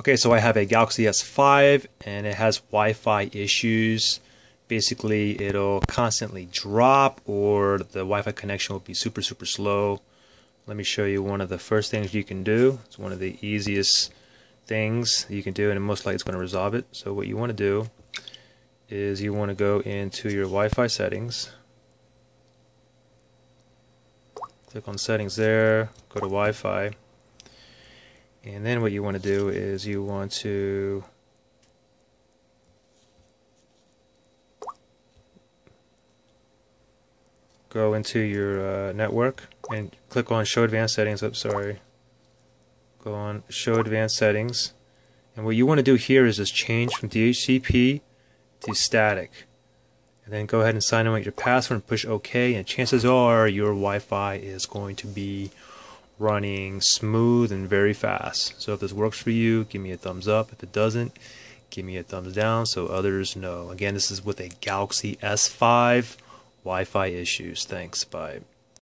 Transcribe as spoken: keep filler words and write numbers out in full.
Okay, so I have a Galaxy S five and it has Wi-Fi issues. Basically, it'll constantly drop or the Wi-Fi connection will be super, super slow. Let me show you one of the first things you can do. It's one of the easiest things you can do, and most likely it's going to resolve it. So what you want to do is you want to go into your Wi-Fi settings. Click on settings there, go to Wi-Fi, and then what you want to do is you want to go into your uh, network and click on Show Advanced Settings. Oops, sorry. Go on Show Advanced Settings, and what you want to do here is just change from D H C P to static, and then go ahead and sign in with your password and push OK. And chances are your Wi-Fi is going to be running smooth and very fast. So if this works for you, give me a thumbs up. If it doesn't, give me a thumbs down so others know. Again, this is with a Galaxy S five. Wi-Fi issues. Thanks. Bye.